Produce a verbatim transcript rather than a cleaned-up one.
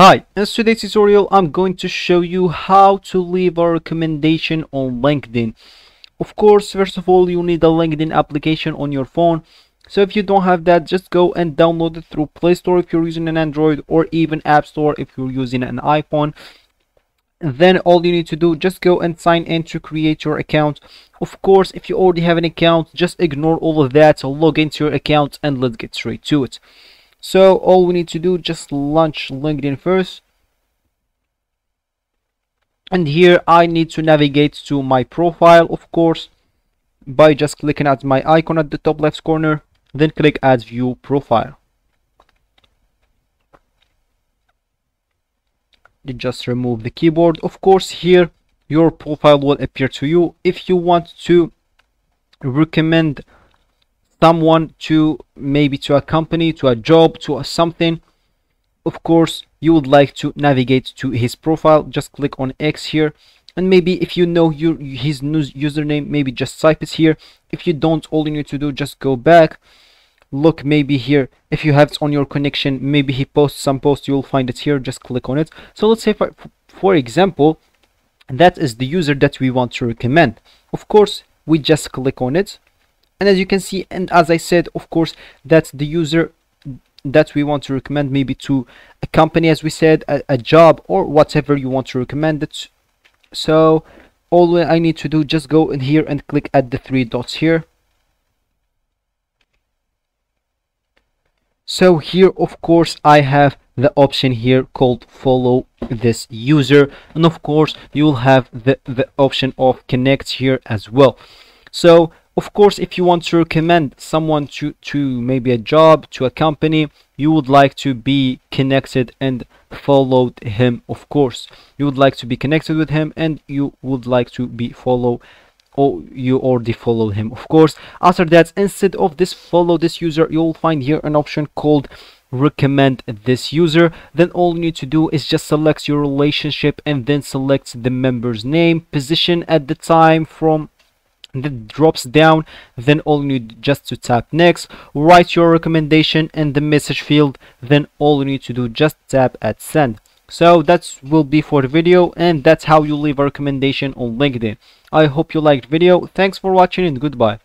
Hi, in today's tutorial I'm going to show you how to leave a recommendation on LinkedIn. Of course, first of all you need a LinkedIn application on your phone, so if you don't have that, just go and download it through Play Store if you're using an Android, or even App Store if you're using an iPhone. Then all you need to do, just go and sign in to create your account. Of course, if you already have an account, just ignore all of that, so log into your account and let's get straight to it. So all we need to do, just launch LinkedIn first, and here I need to navigate to my profile, of course, by just clicking at my icon at the top left corner, then click add view profile. Just remove the keyboard. Of course, here your profile will appear to you. If you want to recommend someone to, maybe to a company, to a job, to a something, of course you would like to navigate to his profile, just click on X here, and maybe if you know your his news username, maybe just type it here. If you don't, all you need to do, just go back, look, maybe here, if you have it on your connection, maybe he posts some posts, you'll find it here, just click on it. So let's say for, for example, that is the user that we want to recommend. Of course, we just click on it, and as you can see, and as I said, of course, that's the user that we want to recommend, maybe to a company, as we said, a, a job, or whatever you want to recommend it. So all I need to do, just go in here and click at the three dots here. So here, of course, I have the option here called follow this user, and of course you'll have the, the option of connect here as well. So of course, if you want to recommend someone to, to maybe a job, to a company, you would like to be connected and followed him. Of course, you would like to be connected with him, and you would like to be followed, or you already follow him. Of course, after that, instead of this follow this user, you'll find here an option called recommend this user. Then all you need to do is just select your relationship, and then select the member's name, position at the time from that drops down, then all you need just to tap next, write your recommendation in the message field, then all you need to do, just tap at send. So that will be for the video, and that's how you leave a recommendation on LinkedIn. I hope you liked the video. Thanks for watching, and goodbye.